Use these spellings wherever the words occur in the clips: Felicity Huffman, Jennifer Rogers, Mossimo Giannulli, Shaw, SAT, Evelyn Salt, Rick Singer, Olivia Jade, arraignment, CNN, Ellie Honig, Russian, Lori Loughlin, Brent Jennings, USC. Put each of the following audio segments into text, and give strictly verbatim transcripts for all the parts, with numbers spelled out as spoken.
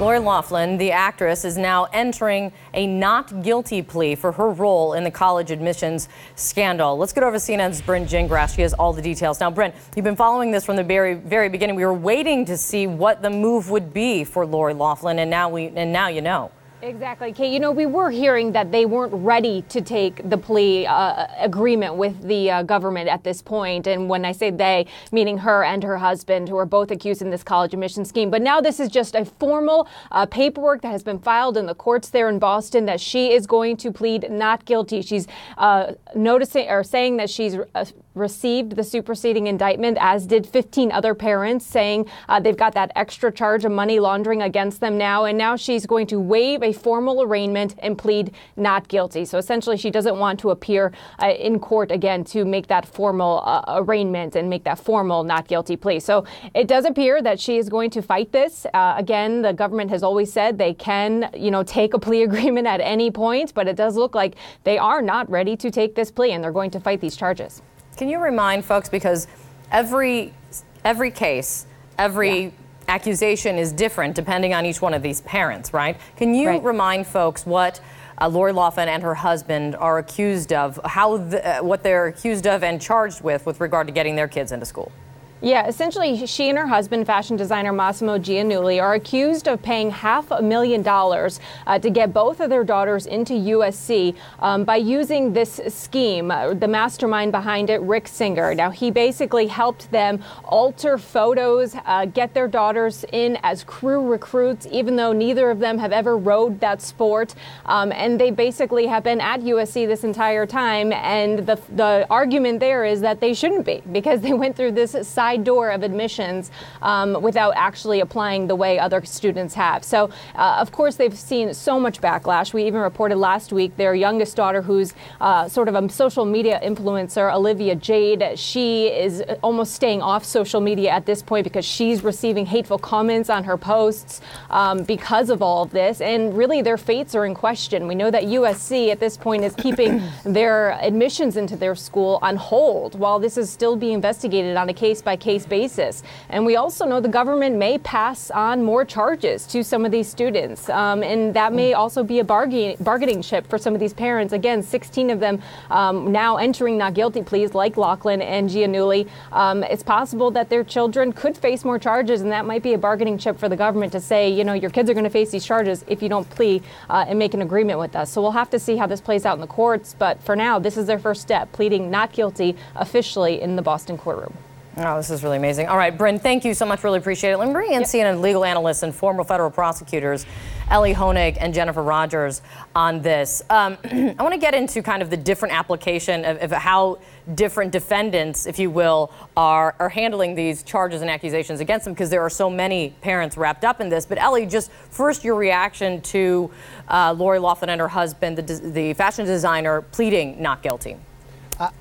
Lori Loughlin, the actress, is now entering a not guilty plea for her role in the college admissions scandal. Let's get over to C N N's Brent Jennings. She has all the details. Now, Brent, you've been following this from the very, very beginning. We were waiting to see what the move would be for Lori Loughlin, and now we and now you know. Exactly, Kate. You know, we were hearing that they weren't ready to take the plea uh, agreement with the uh, government at this point. And when I say they, meaning her and her husband, who are both accused in this college admission scheme. But now this is just a formal uh, paperwork that has been filed in the courts there in Boston that she is going to plead not guilty. She's uh, noticing or saying that she's uh, received the superseding indictment, as did fifteen other parents, saying uh, they've got that extra charge of money laundering against them now. And now she's going to waive a formal arraignment and plead not guilty. So essentially, she doesn't want to appear uh, in court again to make that formal uh, arraignment and make that formal not guilty plea. So it does appear that she is going to fight this. Uh, again, the government has always said they can, you know, take a plea agreement at any point, but it does look like they are not ready to take this plea and they're going to fight these charges. Can you remind folks, because every every case, every yeah. accusation is different depending on each one of these parents, right? Can you right. remind folks what uh, Lori Loughlin and her husband are accused of, how the, uh, what they're accused of and charged with with regard to getting their kids into school? Yeah, essentially, she and her husband, fashion designer Mossimo Giannulli, are accused of paying half a million dollars uh, to get both of their daughters into U S C um, by using this scheme. Uh, the mastermind behind it, Rick Singer. Now, he basically helped them alter photos, uh, get their daughters in as crew recruits, even though neither of them have ever rowed that sport. Um, and they basically have been at U S C this entire time. And the, the argument there is that they shouldn't be, because they went through this side door of admissions um, without actually applying the way other students have. So, uh, of course, they've seen so much backlash. We even reported last week their youngest daughter, who's uh, sort of a social media influencer, Olivia Jade. She is almost staying off social media at this point because she's receiving hateful comments on her posts um, because of all of this. And really, their fates are in question. We know that U S C at this point is keeping their admissions into their school on hold while this is still being investigated on a case by case basis. And we also know the government may pass on more charges to some of these students. Um, and that may also be a bargain, bargaining chip for some of these parents. Again, sixteen of them um, now entering not guilty pleas, like Loughlin and Giannulli. Um, it's possible that their children could face more charges, and that might be a bargaining chip for the government to say, you know, your kids are going to face these charges if you don't plea uh, and make an agreement with us. So we'll have to see how this plays out in the courts. But for now, this is their first step, pleading not guilty officially in the Boston courtroom. Oh, this is really amazing. All right, Bryn, thank you so much. Really appreciate it. Let me bring in yep. C N N legal analysts and former federal prosecutors, Ellie Honig and Jennifer Rogers, on this. Um, I want to get into kind of the different application of, of how different defendants, if you will, are, are handling these charges and accusations against them, because there are so many parents wrapped up in this. But Ellie, just first your reaction to uh, Lori Loughlin and her husband, the, the fashion designer, pleading not guilty.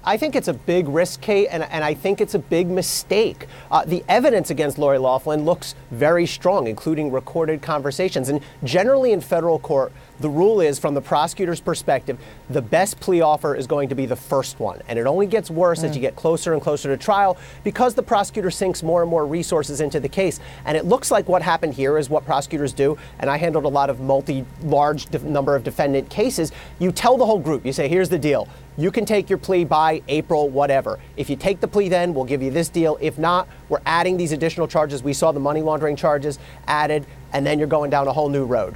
I think it's a big risk, Kate, and, and I think it's a big mistake. Uh, the evidence against Lori Loughlin looks very strong, including recorded conversations. And generally in federal court, the rule is, from the prosecutor's perspective, the best plea offer is going to be the first one. And it only gets worse mm. as you get closer and closer to trial, because the prosecutor sinks more and more resources into the case. And it looks like what happened here is what prosecutors do. And I handled a lot of multi, large de- number of defendant cases. You tell the whole group, you say, here's the deal. You can take your plea by April, whatever. If you take the plea then, we'll give you this deal. If not, we're adding these additional charges. We saw the money laundering charges added, and then you're going down a whole new road.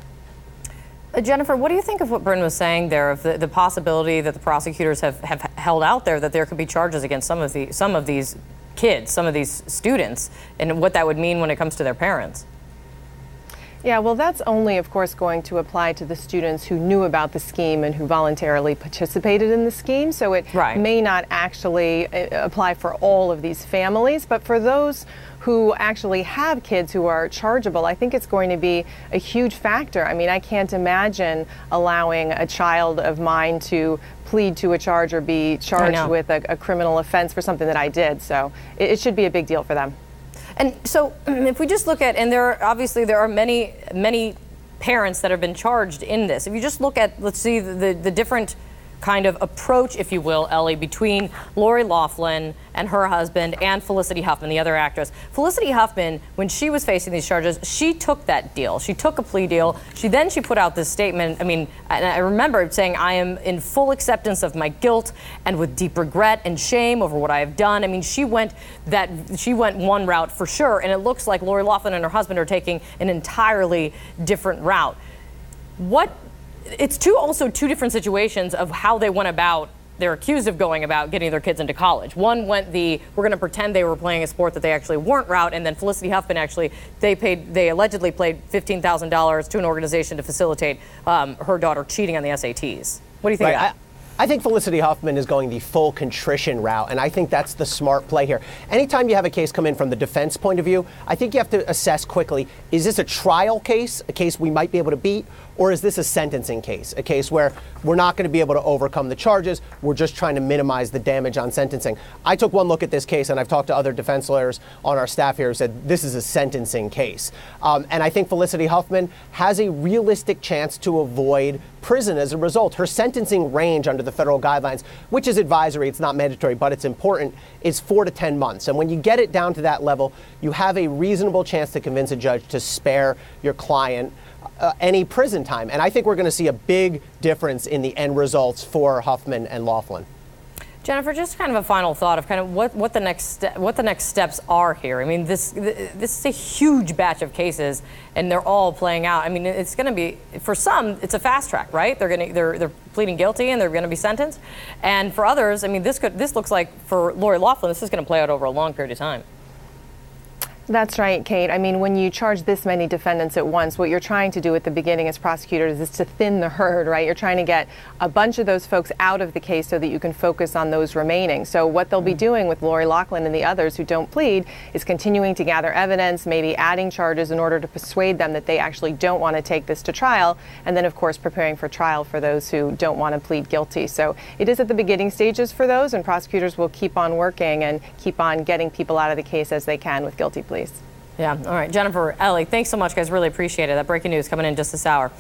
Uh, Jennifer, what do you think of what Bryn was saying there, of the, the possibility that the prosecutors have, have held out there, that there could be charges against some of the some of these kids, some of these students, and what that would mean when it comes to their parents? Yeah, well, that's only, of course, going to apply to the students who knew about the scheme and who voluntarily participated in the scheme. So it right. may not actually apply for all of these families. But for those who actually have kids who are chargeable, I think it's going to be a huge factor. I mean, I can't imagine allowing a child of mine to plead to a charge or be charged with a, a criminal offense for something that I did. So it, it should be a big deal for them. And so if we just look at, and there are, obviously there are many, many parents that have been charged in this. If you just look at, let's see, the, the different kind of approach, if you will, Ellie, between Lori Loughlin and her husband and Felicity Huffman, the other actress. Felicity Huffman, when she was facing these charges, she took that deal. She took a plea deal. She then she put out this statement. I mean, and I remember saying, I am in full acceptance of my guilt and with deep regret and shame over what I have done. I mean, she went that she went one route for sure, and it looks like Lori Loughlin and her husband are taking an entirely different route. What It's two also two different situations of how they went about, they're accused of going about getting their kids into college. One went the, we're going to pretend they were playing a sport that they actually weren't route, and then Felicity Huffman actually, they paid, they allegedly paid fifteen thousand dollars to an organization to facilitate um, her daughter cheating on the S A Ts. What do you think right, of that? I, I think Felicity Huffman is going the full contrition route, and I think that's the smart play here. Anytime you have a case come in from the defense point of view, I think you have to assess quickly, is this a trial case, a case we might be able to beat? Or is this a sentencing case, a case where we're not going to be able to overcome the charges, we're just trying to minimize the damage on sentencing? I took one look at this case, and I've talked to other defense lawyers on our staff here who said this is a sentencing case. Um, and I think Felicity Huffman has a realistic chance to avoid prison as a result. Her sentencing range under the federal guidelines, which is advisory, it's not mandatory, but it's important, is four to ten months. And when you get it down to that level, you have a reasonable chance to convince a judge to spare your client Uh, any prison time. And I think we're going to see a big difference in the end results for Huffman and Loughlin. Jennifer, just kind of a final thought of kind of what, what the next ste- what the next steps are here. I mean, this this is a huge batch of cases, and they're all playing out. I mean, it's going to be, for some, it's a fast track, right? They're going to they're they're pleading guilty and they're going to be sentenced. And for others, I mean, this could this looks like for Lori Loughlin, this is going to play out over a long period of time. That's right, Kate. I mean, when you charge this many defendants at once, what you're trying to do at the beginning as prosecutors is to thin the herd, right? You're trying to get a bunch of those folks out of the case so that you can focus on those remaining. So what they'll be doing with Lori Loughlin and the others who don't plead is continuing to gather evidence, maybe adding charges in order to persuade them that they actually don't want to take this to trial, and then, of course, preparing for trial for those who don't want to plead guilty. So it is at the beginning stages for those, and prosecutors will keep on working and keep on getting people out of the case as they can with guilty pleas. Yeah. All right. Jennifer, Ellie, thanks so much, guys. Really appreciate it. That breaking news coming in just this hour.